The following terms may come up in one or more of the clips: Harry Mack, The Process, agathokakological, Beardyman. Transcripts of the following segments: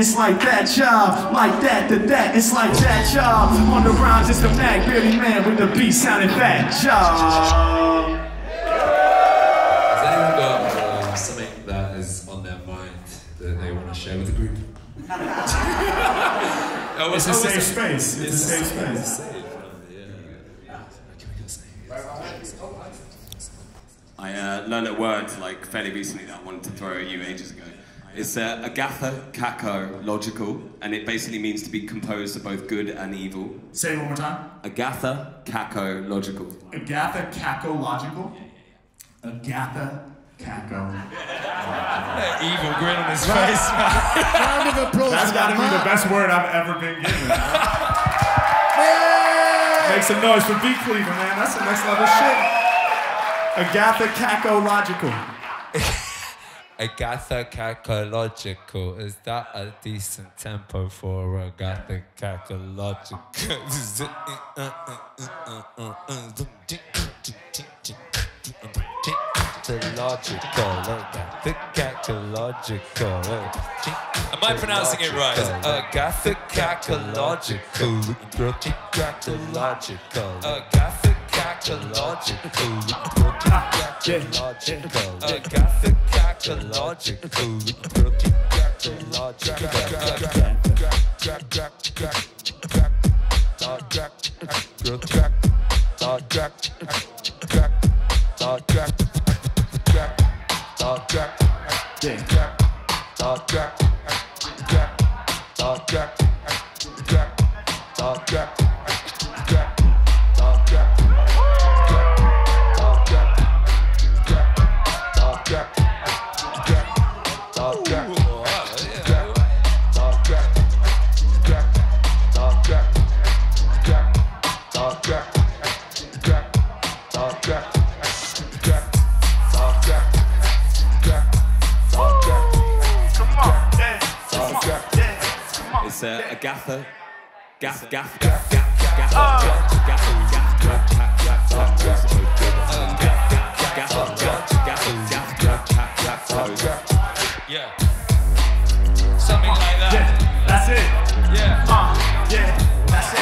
It's like that, y'all, like that to that. It's like that, y'all. On the rhymes, it's the Mac, Beardyman with the beat sounding fat, y'all. Has anyone got something that is on their mind that they want to share with the group? It's a safe space. It's a safe space. I learned a word like fairly recently that I wanted to throw at you ages ago. It's agathokakological, and it basically means to be composed of both good and evil. Say it one more time. Agathokakological. Agathokakological? Yeah. Agathokakological. That evil grin on his face. Round of applause. That's gotta be the best word I've ever been given. Right? Make some noise for Beat Cleaver, man. That's the next level shit. Agathokakological. Agathokakological, is that a decent tempo for agathokakological? Am I pronouncing it right? Agathokakological. Yeah. Something like that. Yeah, that's it. Yeah. Yeah, that's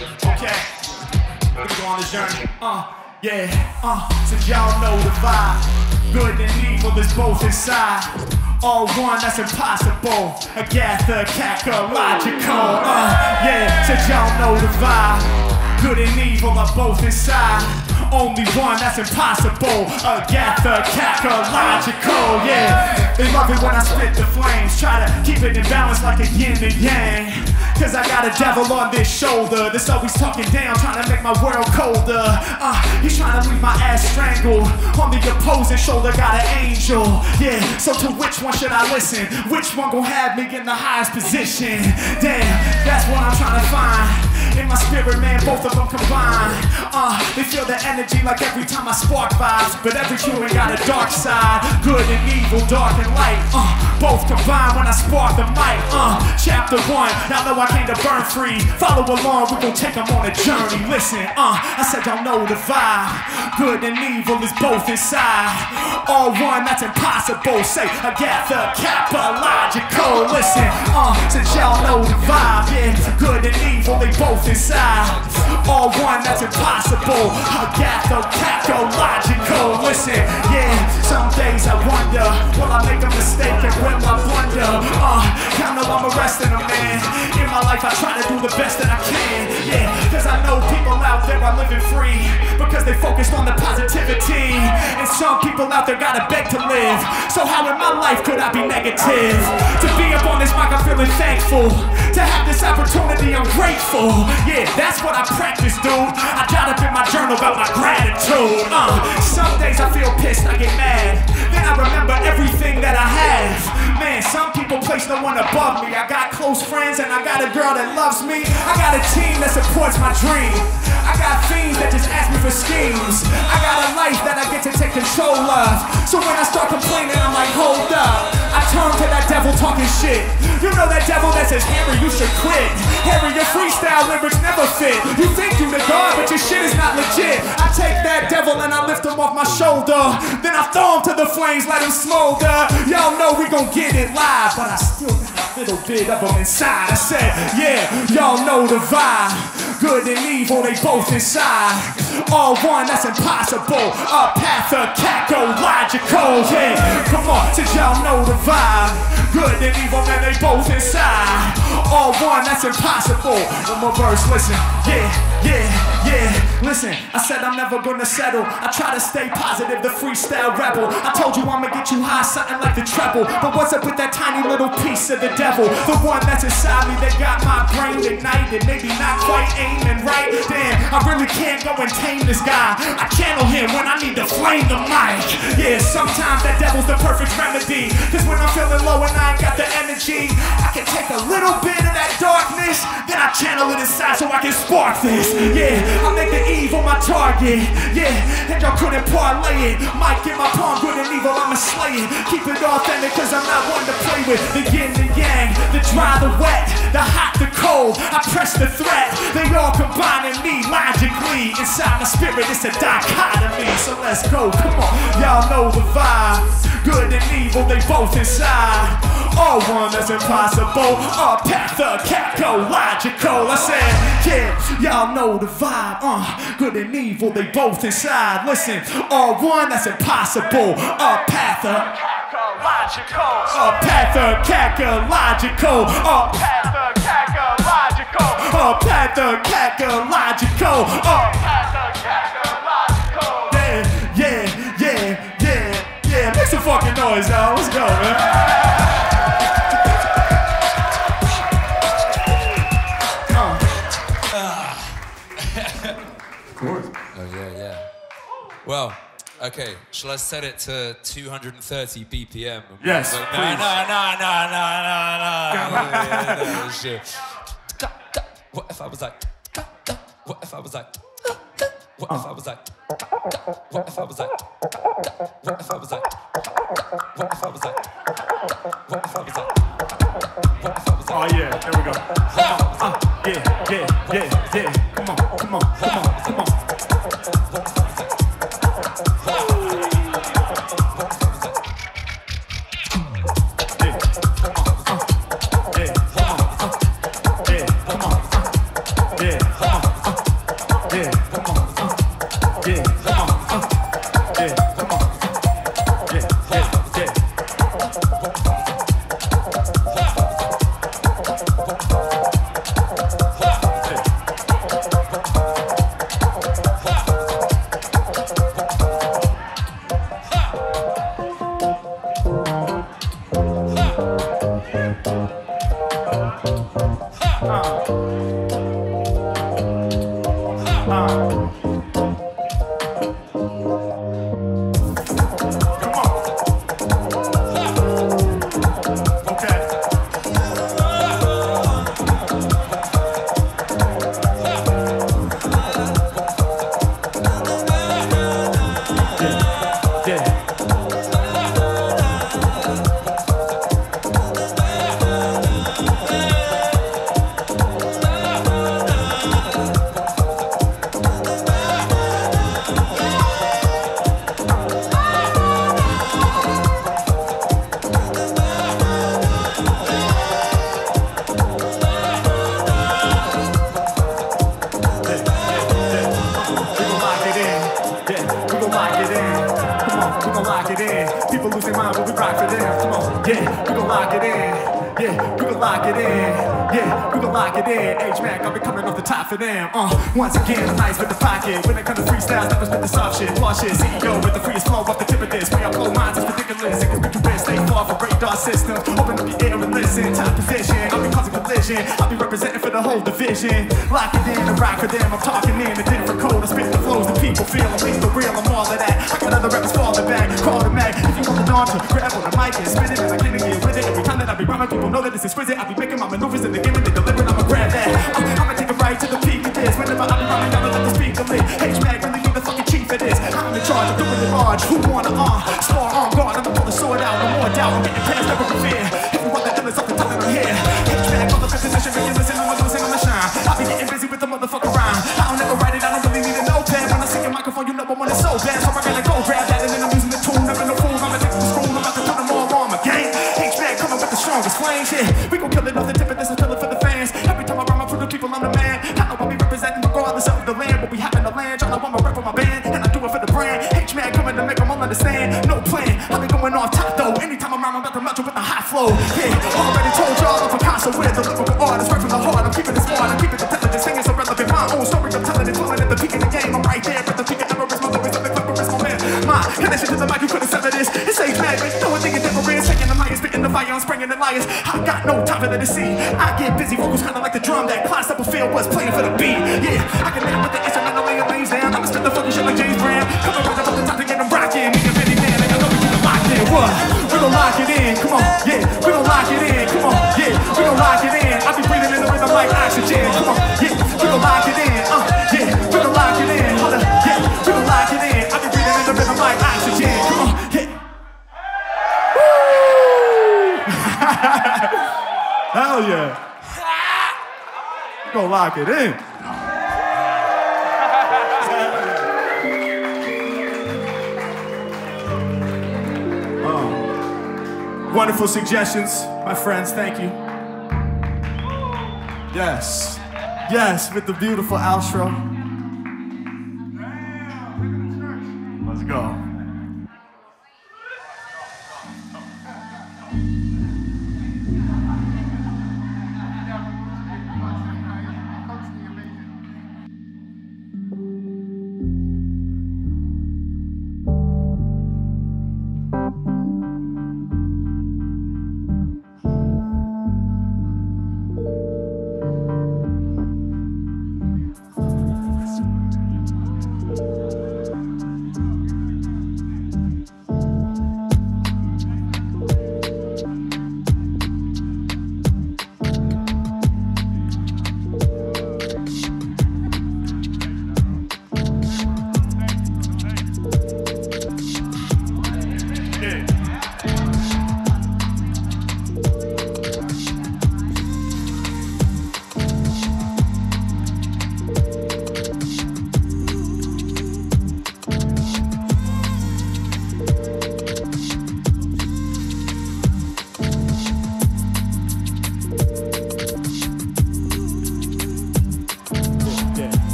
it. Okay. We're gonna go on a journey. Yeah. So y'all know the vibe. Good and evil is both inside. All one, that's impossible. Agathokakological. Yeah, so y'all know the vibe. Good and evil are both inside. Only one, that's impossible. Agathokakological. Yeah, they love it when I split the flames. Try to keep it in balance like a yin and yang. Cause I got a devil on this shoulder that's always talking down, trying to make my world colder. He's trying to leave my ass strangled. On the opposing shoulder got an angel. Yeah, so to which one should I listen? Which one gon' have me in the highest position? Damn, that's what I'm trying to find. In my spirit, man, both of them combined. They feel the energy like every time I spark vibes. But every human got a dark side. Good and evil, dark and light. Both combined when I spark the mic. Chapter 1, y'all know I came to burn free. Follow along, we gon' take them on a journey. Listen, I said y'all know the vibe. Good and evil is both inside. All one, that's impossible. Say agathokakological. Listen, since y'all know the vibe. Yeah, good and evil, they both inside. All one, that's impossible. Agathokakological. Listen, yeah, some days I wonder, will I make a mistake and will I wonder? Y'all know I'm arresting a man. In my life, I try to do the best that I can. Yeah, cause I know people out there are living free because they focused on the positivity. And some people out there gotta beg to live. So how in my life could I be negative? To be up on this mic, I'm feeling thankful. To have this opportunity, I'm grateful. Yeah, that's what I practice, dude. I jot up in my journal about my gratitude. Some days I feel pissed, I get mad. Then I remember everything that I have. Man, some people place no one above me. I got close friends and I got a girl that loves me. I got a team that supports my dream. I got fiends that just ask me for schemes. I got a life that I get to take control of. So when I start complaining, I'm like, hold up. I turn to that devil talking shit. You know that devil that says, Harry, you should quit. Harry, your freestyle lyrics never fit. You think you the god, but your shit is not legit. I take that devil and I lift him off my shoulder. Then I throw him to the flames, let him smolder. Y'all know we gon' get ended live, but I still got a little bit of them inside. I said, yeah, y'all know the vibe. Good and evil, they both inside. All one, that's impossible. A path of cacological. Yeah, come on, since y'all know the vibe. Good and evil, man, they both inside. All one, that's impossible. One more verse, listen. Yeah, yeah, yeah. Listen, I said I'm never gonna settle. I try to stay positive, the freestyle rebel. I told you I'ma get you high, something like the treble. But what's up with that tiny little piece of the devil? The one that's inside me that got my brain ignited. Maybe not quite aiming right. Damn, I really can't go and tame this guy. I channel him when I need to flame the mic. Yeah, sometimes that devil's the perfect remedy. Cause when I'm feeling low and I ain't got the energy, I can take a little bit of that darkness, then I channel it inside so I can spark this. Yeah, I make the evil my target, yeah, and y'all couldn't parlay it. Mic in my palm, good and evil, I'ma slay it. Keep it authentic, cause I'm not one to play with. The yin, the yang, the dry, the wet, the hot, the cold, I press the threat. They all combine in me, logically. Inside my spirit, it's a dichotomy. So let's go, come on, y'all know the vibe. Good and evil, they both inside. All one, that's impossible. A path of cacological. I said, yeah, y'all know the vibe, Good and evil, they both inside. Listen, all one, that's impossible. A path of cacological. A path of cacological. A path of cacological. A path of cacological. A path of cacological. Yeah, yeah, yeah, yeah, yeah. Make some fucking noise, y'all. Let's go, man. Well, okay, shall I set it to 230 BPM? Yes, like, no, please. No. What if I was like, what if I was like, what if I was like, what if I was like, what if I was like, what if I was like, what if I was like, what if I was like, oh yeah, there we go. Yeah, yeah, yeah, yeah, come on, come on, come on, come on. Once again, I'm nice with the pocket. When it comes to freestyles, never spit the soft shit. Wash it, CEO with the freest flow off the tip of this. Way I blow minds is ridiculous. It can be rich, stay far from radar system. Open up your ear and listen. Top position, I'll be causing collision. I'll be representing for the whole division. Lock it in and rock for them. I'm talking in a different code. I spit the flows that people feel. I'm being the real, I'm all of that. I got other rappers falling back. Call the mag. If you want the dawn to grab on the mic and spin it, and I can't get with it. Every time that I be rhyming, people know that it's exquisite. I be making my maneuvers in the game and they deliver. I'ma grab that. I'ma take it right to the peak. Whenever I'm running, I'ma let the speaker lit. H-Mag really need the fucking chief of this. I'm in charge, I'm doing it large. Who wanna star on guard? I'ma pull the sword out, no more doubt. I'm getting past never with fear. Everyone that illness off the top that I'm here. H-Mag, motherfucking position, make it listen, I'ma listen, I'ma shine. I'll be getting busy with the motherfucking rhyme. I don't ever write it, I don't really need a notepad. When I sing a microphone, you know I want it so bad. So I gotta go grab that, and then I'm using the tool. Never no fool, I'ma take the scroll, I'm about to put them all on my game. H-Mag, come ain't got no time for the deceit. I get busy, vocals kinda like the drum that class up a field was playing for the beat. Yeah, I can hit with the instrumental, lay your lanes down. I'ma spit the fucking shit like James Brown. Come around up the top to get them rockin'. Me and Beardyman, I know we get them locked in. What? We gon' lock it in, come on, yeah. We gon' lock it in, come on, yeah. We gon' lock it in. I be breathing in the rhythm like oxygen, come on, yeah. We gon' lock it in, yeah. We gon' lock it in, hold up, yeah. We gon' lock it in. I be breathing in the rhythm like oxygen, come on, yeah. Hell yeah. We're gonna lock it in. Wonderful suggestions, my friends, thank you. Yes, yes, with the beautiful outro. Let's go.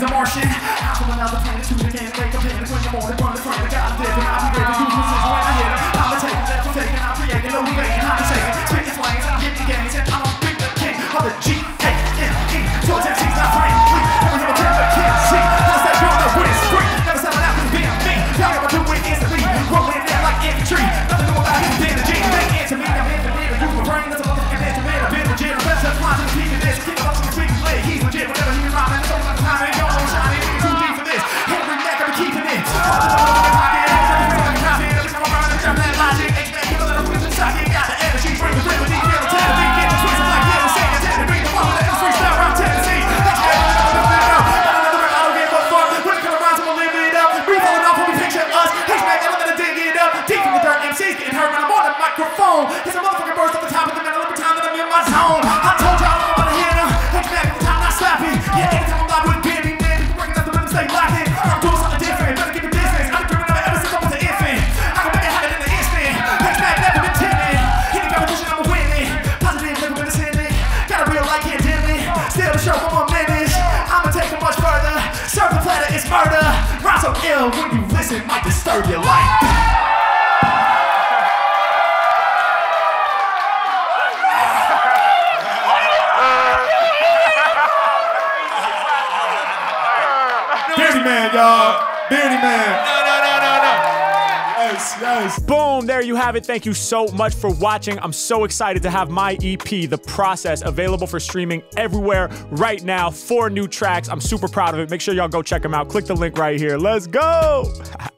Martian, I'm from another planet, too, they can't wake up in the morning, run the front, I gotta live, and serve your life. Beardyman, y'all. Beardyman. Yes. Boom, there you have it. Thank you so much for watching. I'm so excited to have my EP, The Process, available for streaming everywhere right now. 4 new tracks. I'm super proud of it. Make sure y'all go check them out. Click the link right here. Let's go.